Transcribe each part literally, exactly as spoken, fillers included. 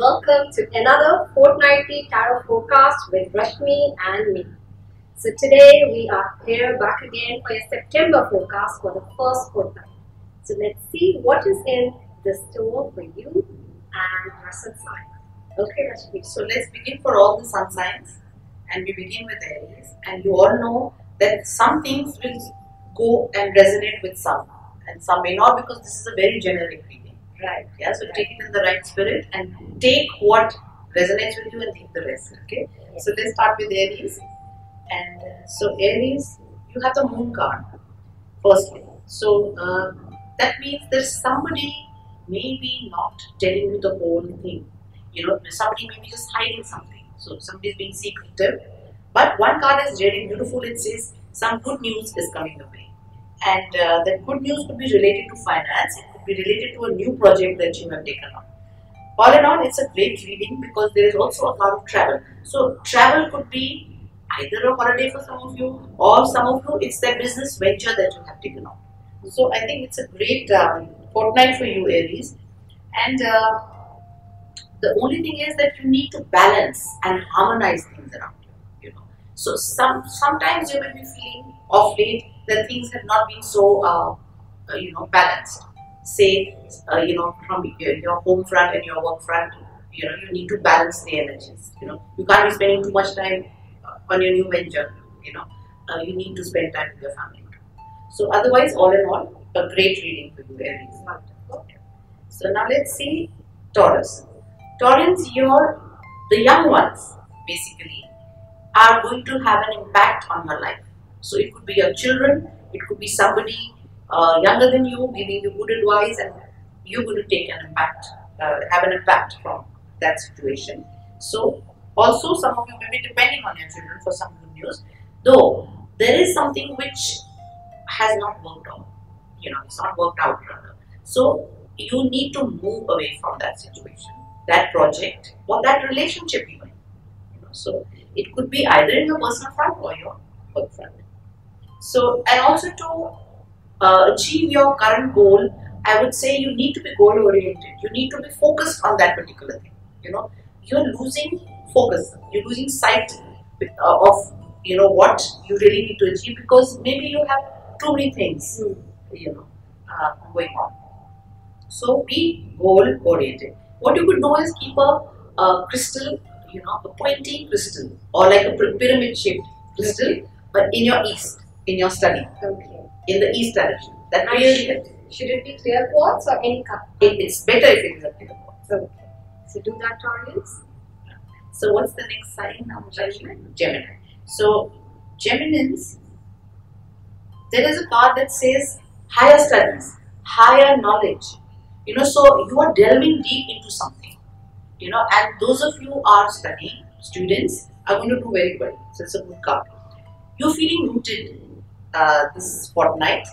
Welcome to another fortnightly tarot forecast with Rashmi and me. So today we are here back again for your September forecast for the first fortnight. So let's see what is in the store for you and your sun sign. Okay, Rashmi. So let's begin for all the sun signs, and we begin with Aries. And you all know that some things will go and resonate with some, and some may not, because this is a very generic reading. Right. Yeah. So right. Take it in the right spirit and take what resonates with you and leave the rest. Okay. Yes. So let's start with Aries. And uh, so Aries, you have the Moon card firstly. So uh, that means there's somebody maybe not telling you the whole thing. You know, somebody may be just hiding something. So somebody's being secretive. But one card is really beautiful. It says some good news is coming away. And uh, that good news could be related to finance. It could be related to a new project that you have taken on. All in all, it's a great reading because there is also a lot of travel. So travel could be either a holiday for some of you, or some of you it's their business venture that you have taken on. So I think it's a great uh, fortnight for you, Aries. And uh, the only thing is that you need to balance and harmonize things around you. You know, so some sometimes you may be feeling off late. That things have not been so, uh, uh, you know, balanced. Say, uh, you know, from your, your home front and your work front, you know, you need to balance the energies. You know, you can't be spending too much time on your new venture. You know, uh, you need to spend time with your family. So, otherwise, all in all, a great reading for you, Aries. Okay. So now let's see Taurus. Taurus, your the young ones basically are going to have an impact on your life. So it could be your children, it could be somebody uh, younger than you giving you good advice, and you're going to take an impact, uh, have an impact from that situation. So also some of you may be depending on your children for some good news, though there is something which has not worked out, you know, it's not worked out rather. So you need to move away from that situation, that project or that relationship even. You know, so it could be either in your personal front or your work front. So, and also to uh, achieve your current goal, I would say you need to be goal oriented. You need to be focused on that particular thing. You know, you're losing focus. You're losing sight of, you know, what you really need to achieve, because maybe you have too many things, you know, uh, going on. So, be goal oriented. What you could do is keep a, a crystal, you know, a pointy crystal or like a pyramid shaped crystal, but in your east. In your study, okay. In the east direction. That really should, should it be clear quartz or any cup? It is better if it is a clear quartz. Okay. So do that, Taurus. So what's the next sign now? Gemini. Gemini. So Geminis, there is a card that says higher studies, higher knowledge. You know, so you are delving deep into something. You know, and those of you who are studying, students are going to do very well. So it's a good card. You're feeling rooted. Uh, this fortnight,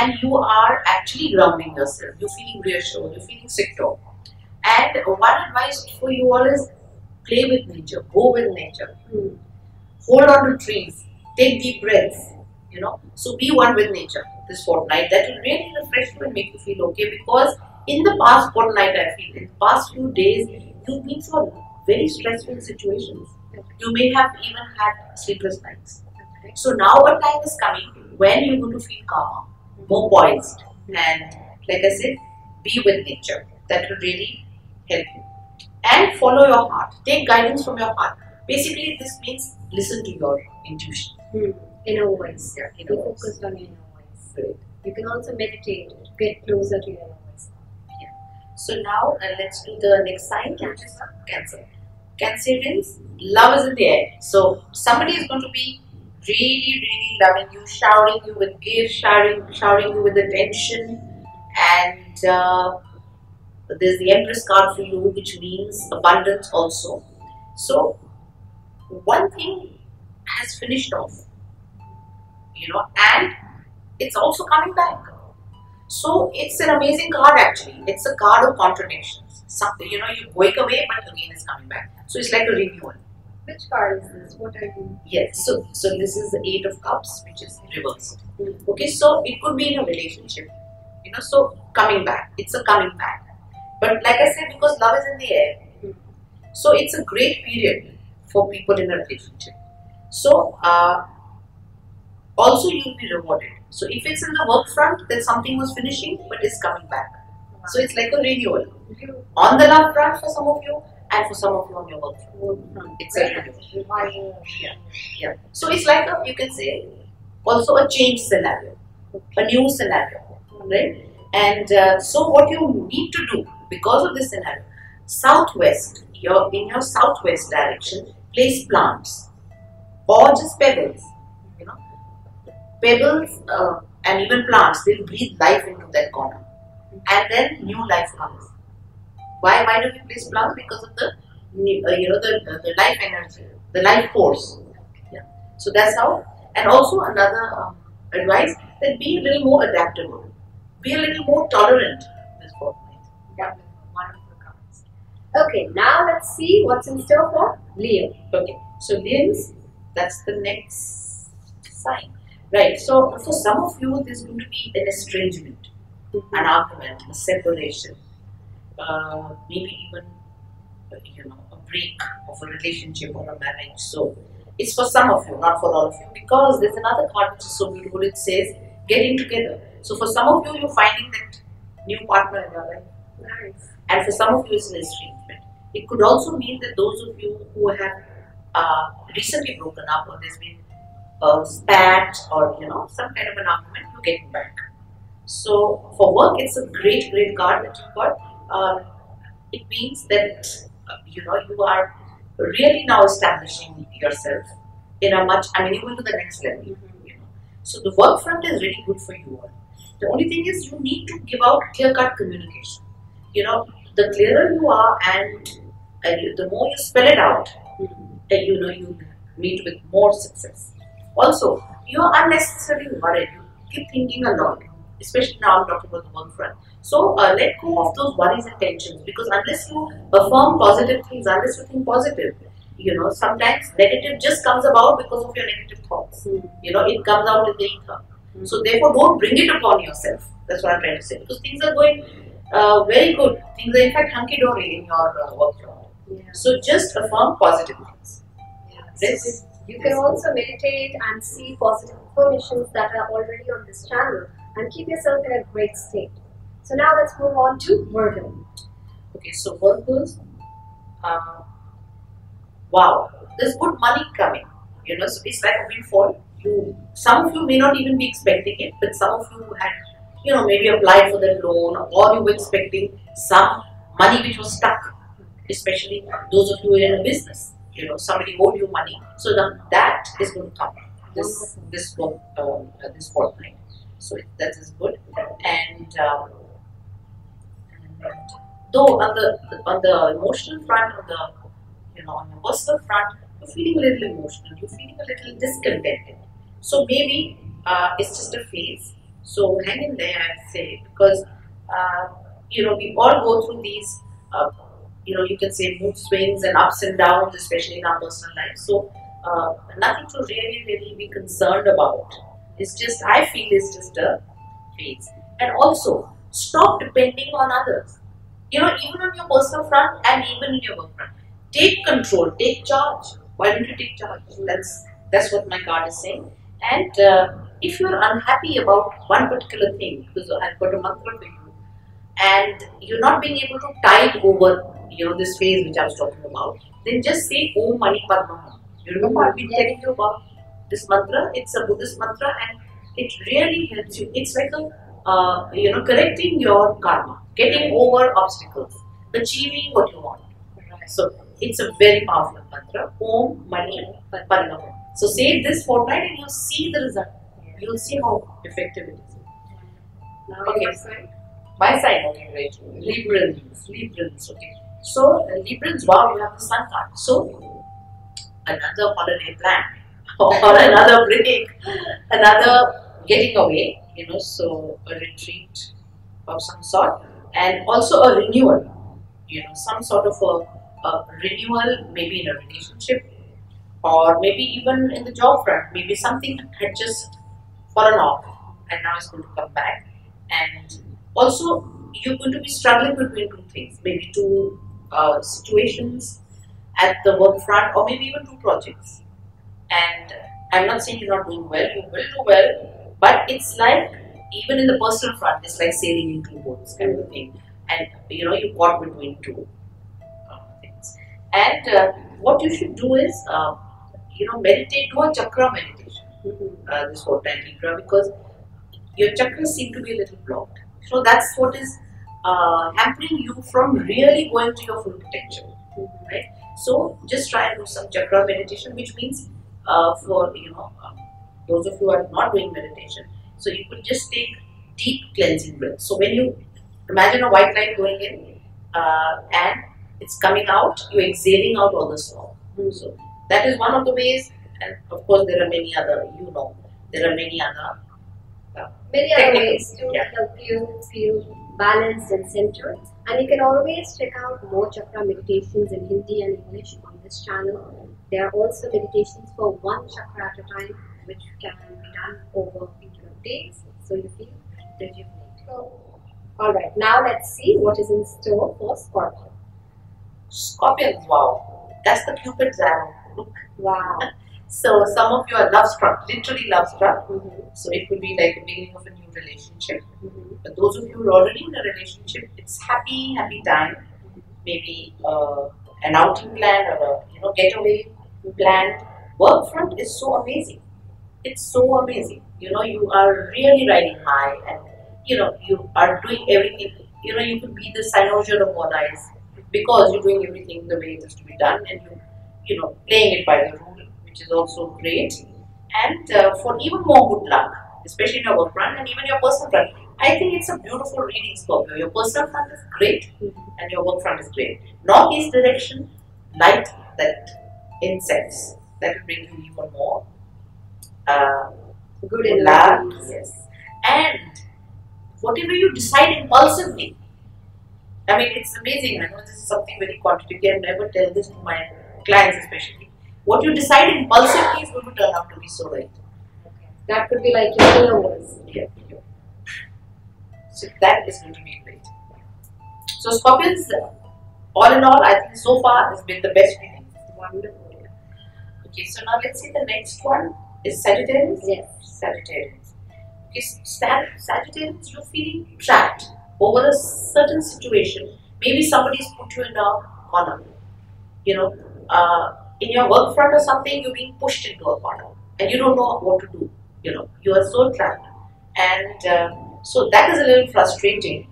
and you are actually grounding yourself. You're feeling reassured, you're feeling secure. And one advice for you all is play with nature, go with nature, hmm. Hold on to trees, take deep breaths, you know. So be one with nature this fortnight. That will really refresh you and make you feel okay, because in the past fortnight, I feel, in the past few days, you've been through very stressful situations. You may have even had sleepless nights. So now a time is coming when you're going to feel calmer, more poised, and like I said, be with nature. That will really help you. And follow your heart. Take guidance from your heart. Basically, this means listen to your intuition. Hmm. Inner voice. Yeah, inner voice. Focus on your inner voice. Great. You can also meditate. Get closer to your inner voice. Yeah. So now uh, let's do the next sign. Cancer. Cancer. Cancerians, love is in the air. So somebody is going to be really, really loving you, showering you with gifts, showering, showering you with attention, and uh, there's the Empress card for you, which means abundance also. So, one thing has finished off, you know, and it's also coming back. So, it's an amazing card actually. It's a card of contradictions. Something, you know, you break away, but again it's coming back. So, it's like a renewal. Which card is this? What are you? Yes, so so this is the Eight of Cups, which is reversed. Okay, so it could be in a relationship, you know. So coming back, it's a coming back. But like I said, because love is in the air, So it's a great period for people in a relationship. So uh, also you'll be rewarded. So if it's in the work front, then something was finishing but is coming back. So it's like a renewal. On the love front for some of you, and for some of you on your work front. It's a renewal. Yeah. Yeah. So it's like a, you can say also a change scenario, a new scenario, right? And uh, so what you need to do because of this scenario, southwest, you're in your southwest direction, place plants or just pebbles, you know, pebbles uh, and even plants, they'll breathe life into that corner and then new life comes. Why, why do we place plants? Because of the, new, uh, you know, the, the, the life energy, the life force. Yeah. So that's how, and also another um, advice that be a little more adaptable. Be a little more tolerant this fortnight. Yeah, wonderful comments. Okay, now let's see what's in store for Leo. Okay, so Leo's, that's the next sign. Right, so for some of you, there's going to be an estrangement, mm-hmm. an argument, a separation, uh, maybe even, you know, a break of a relationship or a marriage. So it's for some of you, not for all of you, because there's another card which is so beautiful. It says, getting together. So for some of you, you're finding that new partner in your life. Nice. And for some of you, it's an estrangement. It could also mean that those of you who have uh, recently broken up, or there's been a spat, or you know, some kind of an argument, you're getting back. So for work, it's a great, great card that you've got. Uh, it means that uh, you know, you are really now establishing yourself in a much. I mean, you're going to the next level. Mm-hmm. You know? So the work front is really good for you all. The only thing is you need to give out clear-cut communication. You know, the clearer you are and, and you, the more you spell it out, mm-hmm. then you know you meet with more success. Also, you are unnecessarily worried. You keep thinking a lot, especially now I'm talking about the work front. So uh, let go of those worries and tensions, because unless you affirm positive things, unless you think positive, you know, sometimes negative just comes about because of your negative thoughts. Mm-hmm. You know, it comes out in the income. Mm-hmm. So therefore, don't bring it upon yourself. That's what I'm trying to say. Because things are going uh, very good. Things are in fact hunky-dory in your uh, work. Yeah. So just affirm positive things. Yeah. This, so you this can also good. meditate and see positive affirmations that are already on this channel and keep yourself in a great state. So now let's move on to Virgo. Okay, so Virgos, uh, wow, there's good money coming. You know, so it's like a windfall. You, some of you may not even be expecting it, but some of you had, you know, maybe applied for that loan, or you were expecting some money which was stuck, especially those of you who are in a business, you know, somebody owed you money. So the, that is going to come this this work, um, this fortnight. So it, that is good. And um, though on the on the emotional front, on the you know on the personal front, you're feeling a little emotional. You're feeling a little discontented. So maybe uh, it's just a phase. So hang in there, I'd say, because uh, you know, we all go through these, uh, you know, you can say mood swings and ups and downs, especially in our personal life. So uh, nothing to really, really be concerned about. It's just, I feel it's just a phase. And also, stop depending on others. You know, even on your personal front and even in your work front, take control, take charge. Why don't you take charge? That's that's what my card is saying. And uh, if you're unhappy about one particular thing, because I've got a mantra for you, and you're not being able to tide over, you know, this phase which I was talking about, then just say Om Mani Padme Hum. You remember I've been telling you about this mantra. It's a Buddhist mantra, and it really helps you. It's like a, uh, you know, correcting your karma, getting over obstacles, achieving what you want. So it's a very powerful mantra. Om Mani Padme Hum. So say this fortnight and you'll see the result. You'll see how effective it is. Now okay. Your sign. My sign, okay, great. Liberals, Liberals, okay. So uh, Liberals, wow, you have the Sun card. So another holiday plan, or another break, another getting away, you know, so a retreat of some sort, and also a renewal, you know, some sort of a, a renewal, maybe in a relationship, or maybe even in the job front. Maybe something had just fallen off and now it's going to come back. And also, you're going to be struggling between two things, maybe two uh, situations, at the work front, or maybe even two projects. And I'm not saying you're not doing well, you will do well, but it's like, even in the personal front, it's like sailing in two boats kind of thing. And you know, you're caught between two things. And uh, what you should do is, uh, you know, meditate, do a chakra meditation, uh, this whole time, because your chakras seem to be a little blocked. So that's what is uh, hampering you from really going to your full potential, right? So just try and do some chakra meditation, which means uh, for, you know, uh, those of you who are not doing meditation, so you could just take deep cleansing breaths. So when you imagine a white light going in uh, and it's coming out, you're exhaling out all the smoke. So that is one of the ways, and of course there are many other, you know, there are many other uh, many other ways to yeah. help you feel balanced and centered. And you can always check out more chakra meditations in Hindi and English on this channel. There are also meditations for one chakra at a time, which can be done over particular days, so you feel rejuvenated. So, alright, now let's see what is in store for Scorpio. Scorpions, wow, that's the Cupid's arrow. Look. Wow. So some of you are love struck, literally love struck. Mm-hmm. So it could be like the beginning of a new relationship. Mm-hmm. But those of you who are already in a relationship, it's happy, happy time. Mm-hmm. Maybe uh, an outing plan or a you know getaway plan. Work front is so amazing. It's so amazing. You know, you are really riding high, and you know you are doing everything. You know, you could be the cynosure of all eyes because you're doing everything the way it has to be done, and you you know playing it by the rule, which is also great. And uh, for even more good luck, especially in your work front and even your personal front, I think it's a beautiful reading, Scorpio. Your personal front is great, and your work front is great. Northeast direction, light that incense, that will bring you even more uh, good in luck. Yes, and whatever you decide impulsively. I mean, it's amazing. I know this is something very contradictory. I never tell this to my clients, especially. What you decide impulsively is going to turn out to be so right. Okay. That could be like your followers. Yeah. So that is going to be great. So Scorpions, all in all, I think so far has been the best reading. Wonderful. Okay, so now let's see the next one is Sagittarius. Yes. Sagittarius. Okay, Sagittarius, you're feeling trapped over a certain situation. Maybe somebody's put you in a corner. You know, uh, in your work front or something, you're being pushed into a corner and you don't know what to do. You know, you are so trapped, and uh, so that is a little frustrating.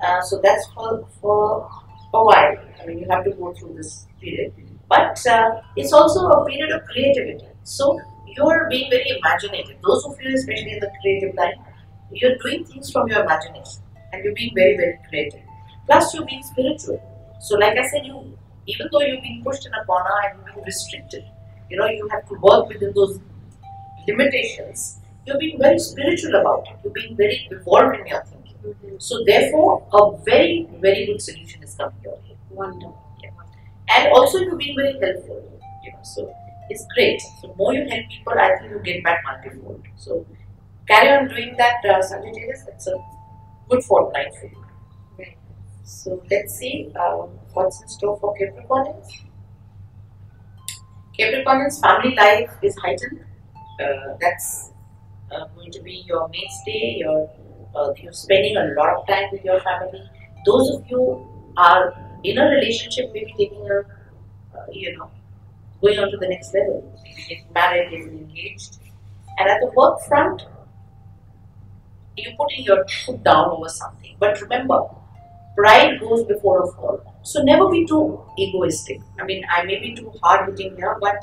Uh, so that's for, for a while. I mean, you have to go through this period, but uh, it's also a period of creativity. So you are being very imaginative. Those of you, especially in the creative line, you're doing things from your imagination, and you're being very, very creative. Plus, you're being spiritual. So, like I said, you. Even though you've been pushed in a corner and you've been restricted, you know, you have to work within those limitations. You're being very spiritual about it. You're being very evolved in your thinking. Mm-hmm. So therefore, a very, very good solution is coming your way. Wonderful. Yeah. And also you're being very helpful. You know, so it's great. So more you help people, I think you get back multifold. So carry on doing that, uh, Sagittarius. It's a good fortnight for you. So let's see um, what's in store for Capricorns. Capricorns, family life is heightened. Uh, that's uh, going to be your mainstay. Your, uh, you're spending a lot of time with your family. Those of you are in a relationship, maybe taking a, uh, you know, going on to the next level. Getting married, getting engaged. And at the work front, you're putting your foot down over something. But remember, pride goes before a fall. So never be too egoistic. I mean, I may be too hard hitting here, but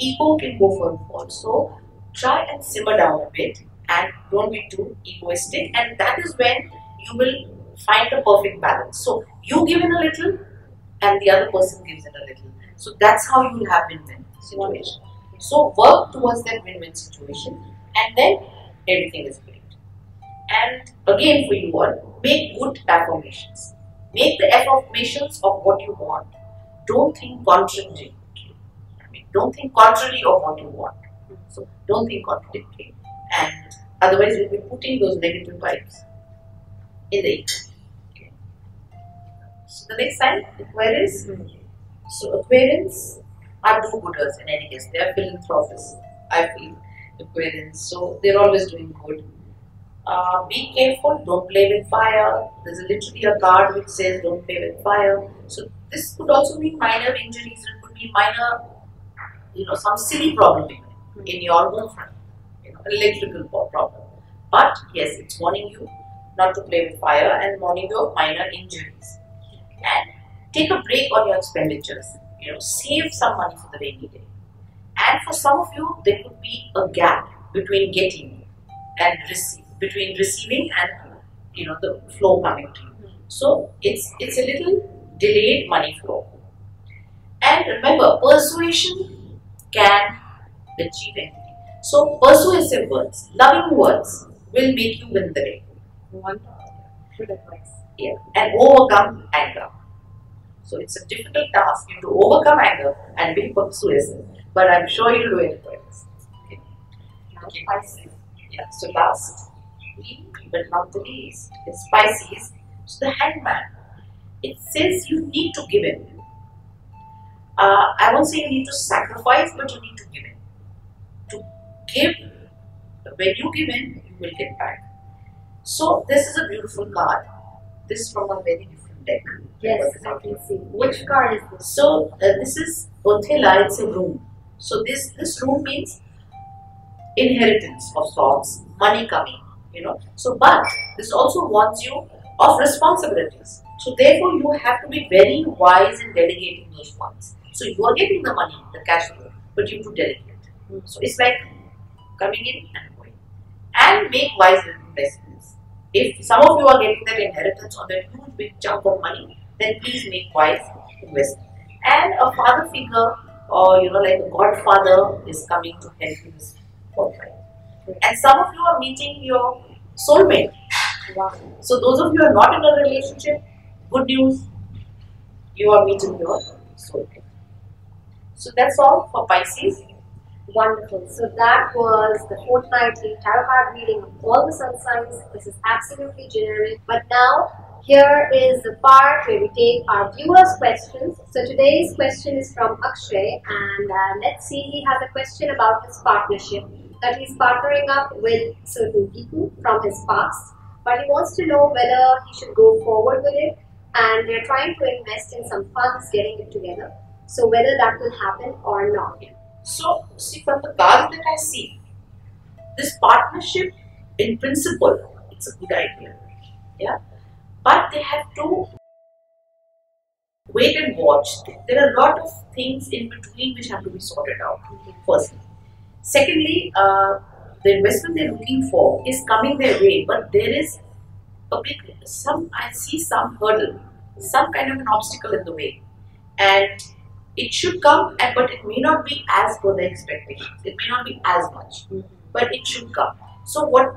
ego can go for a fall. So try and simmer down a bit and don't be too egoistic. And that is when you will find the perfect balance. So you give in a little and the other person gives in a little. So that's how you will have win-win situation. So work towards that win-win situation, and then everything is great. And again, for you all, make good affirmations. Make the affirmations of what you want. Don't think contradictory. I mean, don't think contrary of what you want. So don't think contradictory. And otherwise, you'll be putting those negative vibes in the air. Okay. So the next sign, Aquarius. Mm-hmm. So Aquarians are do-gooders in any case. They are philanthropists, I feel, Aquarians. So they're always doing good. Uh, be careful, don't play with fire. There's literally a card which says don't play with fire. So this could also mean minor injuries. It could be minor, you know, some silly problem in, in your girlfriend, you know, electrical problem. But yes, it's warning you not to play with fire and warning you of minor injuries. And take a break on your expenditures. You know, save some money for the rainy day. And for some of you, there could be a gap between getting and receiving, between receiving and you know the flow coming to you. So it's it's a little delayed money flow. And remember, persuasion can achieve anything. So persuasive words, loving words will make you win the day. Wonderful. Good advice. Yeah, and overcome anger. So it's a difficult task you to overcome anger and be persuasive, but I'm sure you'll do it first. Okay. Okay. Pisces. Yeah. So last, but not the least, is Pisces. So the hangman. It says you need to give in. Uh, I won't say you need to sacrifice, but you need to give in. To give, when you give in, you will get back. So this is a beautiful card. This is from a very different deck. Yes, I can see. Which card is this? So uh, this is Othela, it's a room. So this, this room means inheritance of sorts, money coming, you know. So but this also warns you of responsibilities. So therefore you have to be very wise in delegating those funds. So you are getting the money, the cash flow, but you have to delegate. Mm. So it's like coming in and going. And make wise investments. If some of you are getting that inheritance or that huge big chunk of money, then please make wise investment. And a father figure or you know like a godfather is coming to help you this fortnight. And some of you are meeting your soulmate. Wow. So those of you who are not in a relationship, good news, you are meeting your soulmate. So that's all for Pisces. Wonderful. So that was the fortnightly tarot card reading of all the sun signs. This is absolutely generic. But now, here is the part where we take our viewers' questions. So today's question is from Akshay, and uh, let's see, he has a question about his partnership, that he's partnering up with certain people from his past, but he wants to know whether he should go forward with it, and they're trying to invest in some funds, getting it together. So whether that will happen or not. So, see, from the cards that I see, this partnership, in principle, it's a good idea, yeah. But they have to wait and watch. There are a lot of things in between which have to be sorted out, firstly. Secondly, uh, the investment they're looking for is coming their way, but there is a big, some, I see some hurdle, some kind of an obstacle in the way. And it should come, but it may not be as per the expectations. It may not be as much, mm-hmm. but it should come. So what,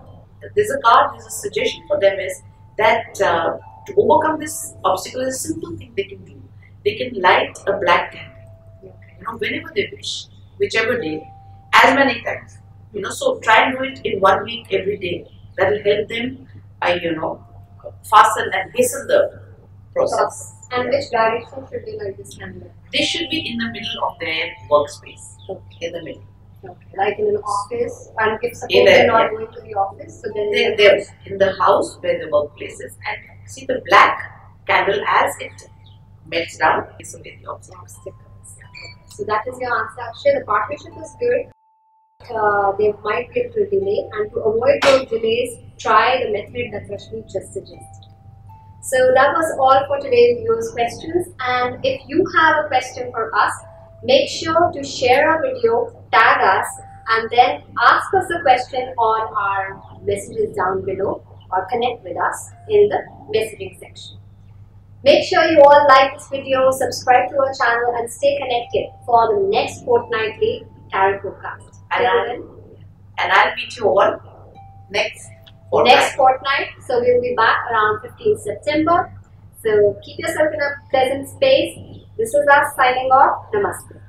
there's a card, there's a suggestion for them is that uh, to overcome this obstacle is a simple thing they can do. They can light a black candle, okay. you know, whenever they wish, whichever day, as many times. You know, so try and do it in one week every day. That will help them, uh, you know, fasten and hasten the process. And which direction should they light this candle? They should be in the middle of their workspace. Okay. In the middle. Okay. Like in an office, and if suppose they're not yeah. going to the office, so then they, they're in the house where the workplace is. And see the black candle as it melts down, it's away the obstacles. So that is your answer, Akshay. The partnership is good. Uh, they might be able to delay, and to avoid those delays, try the method that Rashmi just suggested. So that was all for today's viewers' questions, and if you have a question for us, make sure to share our video, tag us, and then ask us a question on our messages down below or connect with us in the messaging section. Make sure you all like this video, subscribe to our channel, and stay connected for the next fortnightly tarot forecast. And, I'll, and I'll meet you all next. Fortnight. Next fortnight, so we will be back around fifteenth September. So keep yourself in a pleasant space. This is us signing off. Namaste.